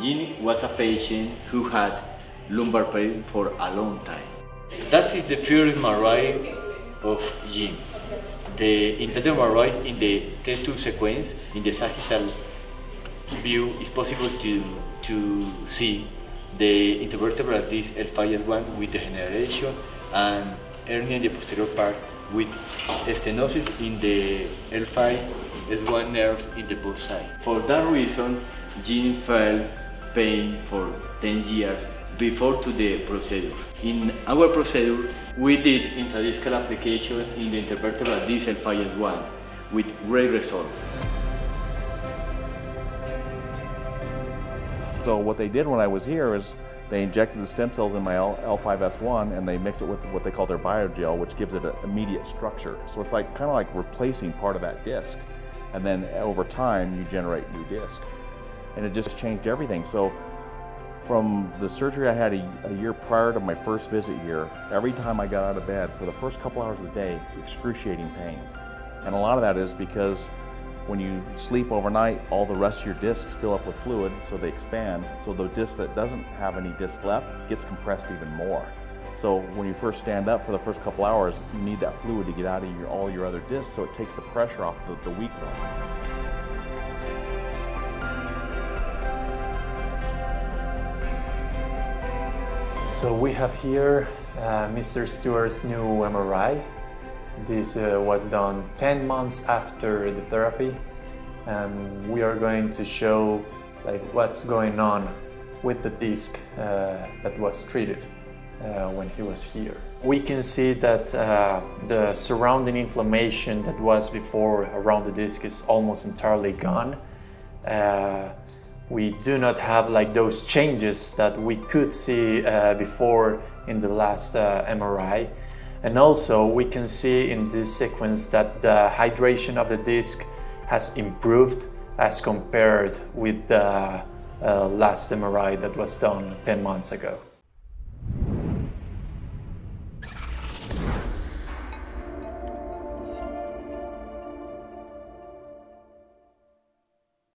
Jimmy was a patient who had lumbar pain for a long time. That is the first MRI of Jim. The internal MRI in the T2 sequence, in the sagittal view, is possible to see the intervertebral disc L5S1 with degeneration and hernia in the posterior part with stenosis in the L5S1 nerves in the both sides. For that reason, Jim felt pain for 10 years before to the procedure. In our procedure, we did intradiscal application in the intervertebral disc L5S1 with Ray Resolve. So what they did when I was here is they injected the stem cells in my L5S1 and they mixed it with what they call their Biogel, which gives it an immediate structure. So it's like kind of like replacing part of that disc. And then over time, you generate new disc. And it just changed everything. So from the surgery I had a year prior to my first visit here, every time I got out of bed, for the first couple hours of the day, excruciating pain. And a lot of that is because when you sleep overnight, all the rest of your discs fill up with fluid, so they expand. So the disc that doesn't have any disc left gets compressed even more. So when you first stand up for the first couple hours, you need that fluid to get out of all your other discs, so it takes the pressure off the weak one. So we have here Mr. Stewart's new MRI. This was done 10 months after the therapy, and we are going to show like what's going on with the disc that was treated when he was here. We can see that the surrounding inflammation that was before around the disc is almost entirely gone. We do not have like those changes that we could see before in the last MRI. And also we can see in this sequence that the hydration of the disc has improved as compared with the last MRI that was done 10 months ago.